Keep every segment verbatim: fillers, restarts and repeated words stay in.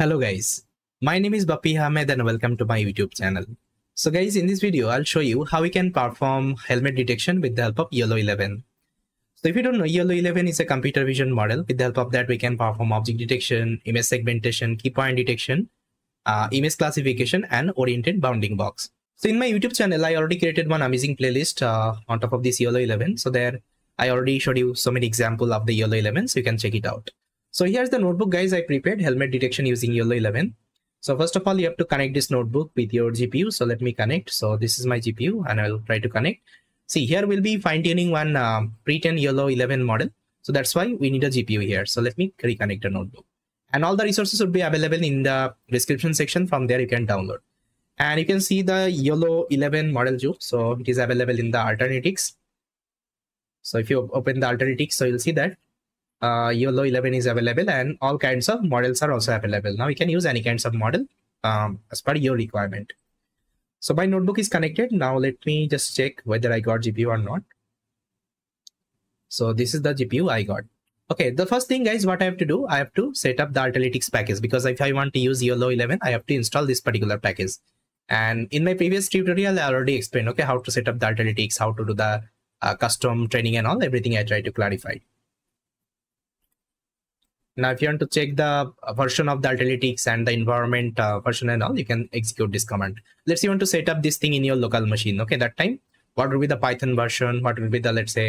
Hello guys, my name is Bappy Ahmed and welcome to my YouTube channel. So guys, in this video, I'll show you how we can perform helmet detection with the help of YOLO eleven. So if you don't know, YOLO eleven is a computer vision model. With the help of that, we can perform object detection, image segmentation, key point detection, uh, image classification, and oriented bounding box. So in my YouTube channel, I already created one amazing playlist uh, on top of this YOLO eleven. So there, I already showed you so many examples of the YOLO eleven, so you can check it out. So here's the notebook guys I prepared, helmet detection using YOLO eleven. So first of all, you have to connect this notebook with your G P U. So let me connect. So this is my G P U and I'll try to connect. See, here we'll be fine tuning one uh, pre ten YOLO eleven model. So that's why we need a G P U here. So let me reconnect the notebook. And all the resources would be available in the description section. From there you can download. And you can see the YOLO eleven model view. So it is available in the alternatives. So if you open the alternatives, so you'll see that Uh, YOLO eleven is available and all kinds of models are also available. Now you can use any kinds of model um, as per your requirement. So my notebook is connected. Now let me just check whether I got G P U or not. So this is the G P U I got. Okay, the first thing guys, what I have to do, I have to set up the Alternatics package, because if I want to use YOLO eleven, I have to install this particular package. And in my previous tutorial, I already explained, okay, how to set up the Alternatics, how to do the uh, custom training and all, everything I tried to clarify. Now, if you want to check the version of the Alternatics and the environment uh, version and all, you can execute this command. Let's say you want to set up this thing in your local machine. Okay, that time, what will be the Python version? What will be the, let's say,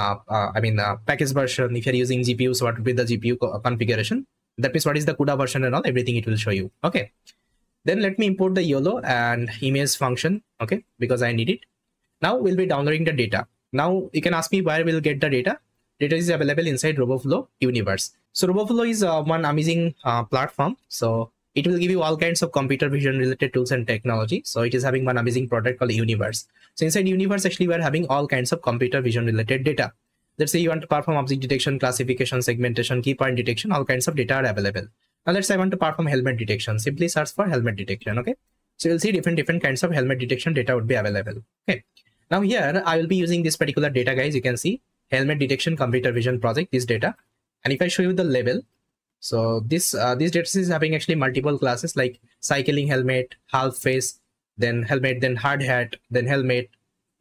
uh, uh, I mean, uh, package version? If you're using G P Us, what will be the G P U co configuration? That means what is the CUDA version and all, everything it will show you. Okay, then let me import the YOLO and image function, okay, because I need it. Now, we'll be downloading the data. Now, you can ask me where we'll get the data. Data is available inside Roboflow universe. So Roboflow is uh, one amazing uh, platform. So it will give you all kinds of computer vision related tools and technology. So it is having one amazing product called universe. So inside universe, actually we are having all kinds of computer vision related data. Let's say you want to perform object detection, classification, segmentation, key point detection, all kinds of data are available. Now let's say I want to perform helmet detection. Simply search for helmet detection. Okay. So you'll see different, different kinds of helmet detection data would be available. Okay. Now here I will be using this particular data guys. You can see helmet detection, computer vision project, this data. And if I show you the label, so this uh, this data is having actually multiple classes like cycling helmet, half face, then helmet, then hard hat, then helmet,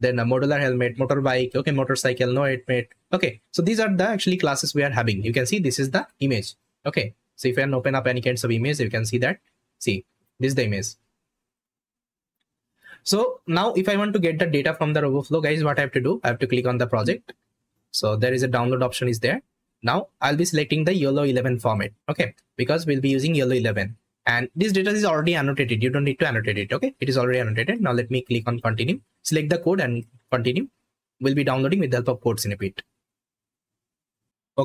then a modular helmet, motorbike, okay, motorcycle, no helmet. Okay, so these are the actually classes we are having. You can see this is the image. Okay, so if I can open up any kinds of image, you can see that. See, this is the image. So now if I want to get the data from the Roboflow, guys, what I have to do? I have to click on the project. So there is a download option is there. Now I'll be selecting the YOLO eleven format, okay, because we'll be using YOLO eleven and this data is already annotated. You don't need to annotate it, okay? It is already annotated. Now let me click on continue, select the code and continue. We'll be downloading with the help of code snippet.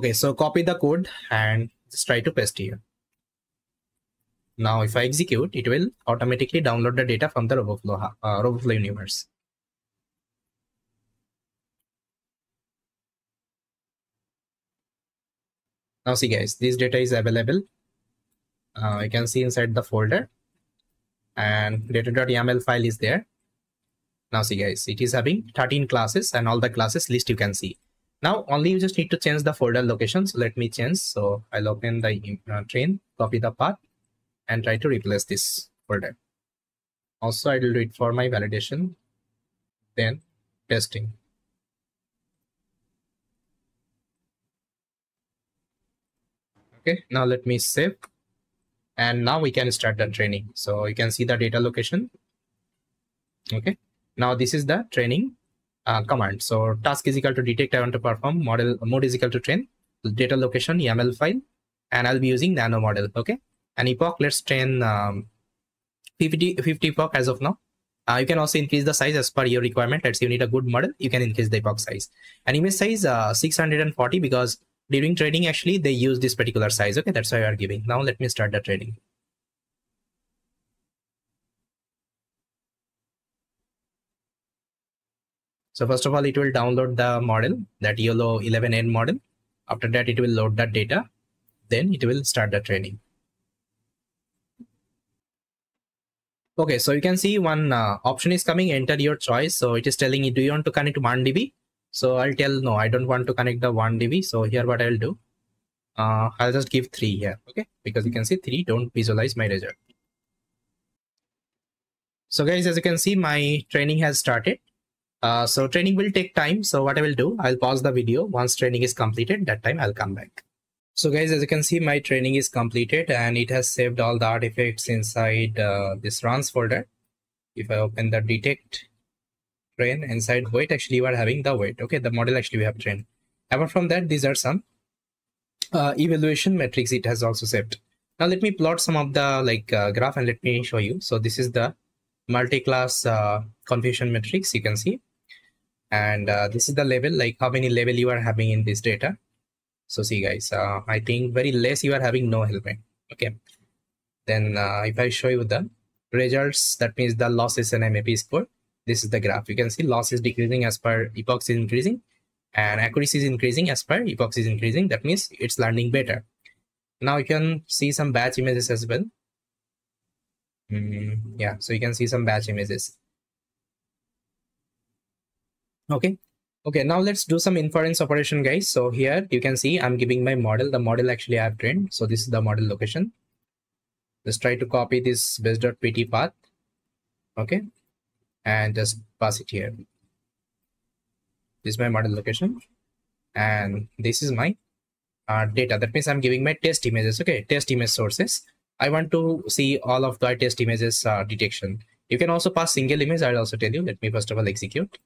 Okay, so copy the code and just try to paste here. Now if I execute, it will automatically download the data from the Roboflow, uh, Roboflow universe. Now see guys, this data is available. Uh, you can see inside the folder and data dot yaml file is there. Now see guys, it is having thirteen classes and all the classes list you can see. Now only you just need to change the folder location. So let me change. So I'll open the uh, train, copy the path and try to replace this folder. Also I will do it for my validation, then testing. Okay, now let me save and now we can start the training. So you can see the data location. Okay, now this is the training uh, command. So task is equal to detect, I want to perform, model mode is equal to train, data location YAML file, and I'll be using nano model. Okay, and epoch, let's train um, fifty epoch as of now. Uh, you can also increase the size as per your requirement. Let's say you need a good model, you can increase the epoch size. And image size uh, six hundred forty, because during training actually they use this particular size. Okay, that's why we are giving. Now let me start the training. So first of all, it will download the model, that YOLO eleven N model. After that it will load that data, then it will start the training. Okay, so you can see one uh, option is coming, enter your choice. So it is telling you, do you want to connect to ManDB? So I'll tell no, I don't want to connect the one D B. So here what I'll do, uh, I'll just give three here, okay, because you can see three don't visualize my result. So guys, as you can see, my training has started. Uh, so training will take time. So what I will do, I'll pause the video. Once training is completed, that time I'll come back. So guys, as you can see, my training is completed and it has saved all the artifacts inside uh, this runs folder. If I open the detect train inside weight, actually we are having the weight. Okay, the model actually we have trained. Apart from that, these are some uh, evaluation metrics it has also saved. Now let me plot some of the like uh, graph and let me show you. So this is the multi-class uh, confusion metrics you can see. And uh, this is the level, like how many level you are having in this data. So see guys, uh, I think very less you are having no helmet. Okay. Then uh, if I show you the results, that means the losses and M A P score. This is the graph. You can see loss is decreasing as per epoch is increasing and accuracy is increasing as per epoch is increasing. That means it's learning better. Now you can see some batch images as well. Mm, yeah, so you can see some batch images. Okay. Okay, now let's do some inference operation, guys. So here you can see I'm giving my model, the model actually I have trained. So this is the model location. Let's try to copy this base.pt path. Okay. And just pass it here. This is my model location. And this is my uh, data. That means I'm giving my test images. Okay, test image sources. I want to see all of the test images uh, detection. You can also pass single image. I'll also tell you. Let me first of all execute.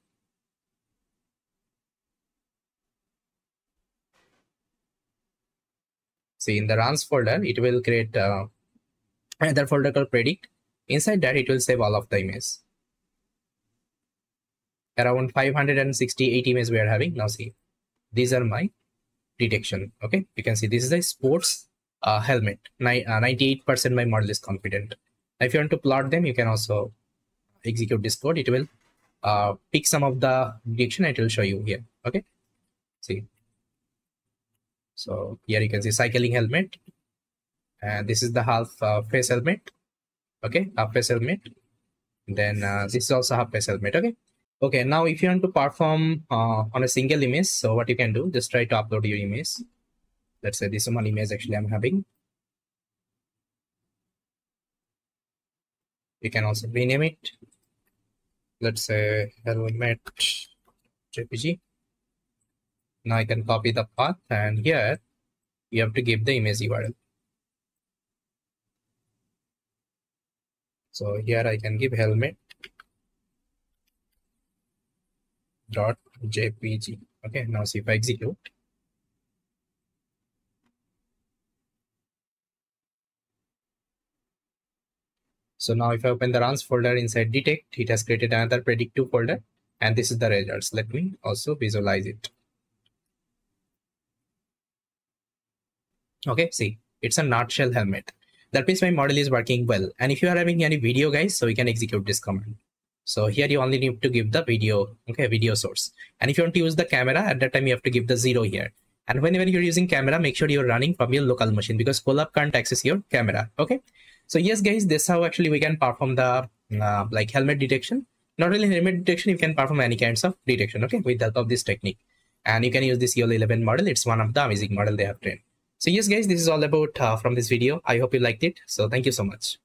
See, in the runs folder, it will create uh, another folder called predict. Inside that, it will save all of the images. Around five hundred sixty-eight images we are having. Now see, these are my detection. Okay, you can see this is a sports uh, helmet. ninety-eight percent my model is confident. If you want to plot them, you can also execute this code. It will uh, pick some of the detection. It will show you here. Okay, see. So here you can see cycling helmet, and uh, this is the half uh, face helmet. Okay, half face helmet. Then uh, this is also half face helmet. Okay. Okay. Now, if you want to perform uh, on a single image, so what you can do, just try to upload your image. Let's say this one image actually I'm having. You can also rename it. Let's say helmet J P G. Now I can copy the path, and here you have to give the image U R L. So here I can give helmet dot J P G. Okay, now see if I execute. So now if I open the runs folder inside detect, it has created another predict two folder, and this is the results. Let me also visualize it. Okay, see, it's a nutshell helmet. That means my model is working well. And if you are having any video, guys, so you can execute this command. So here you only need to give the video, okay, video source. And if you want to use the camera, at that time you have to give the zero here. And whenever you're using camera, make sure you're running from your local machine because Colab can't access your camera. Okay, so yes, guys, this is how actually we can perform the uh, like helmet detection. Not only helmet detection, you can perform any kinds of detection, okay, with the help of this technique. And you can use this YOLO eleven model. It's one of the amazing model they have trained. So yes, guys, this is all about uh, from this video. I hope you liked it. So thank you so much.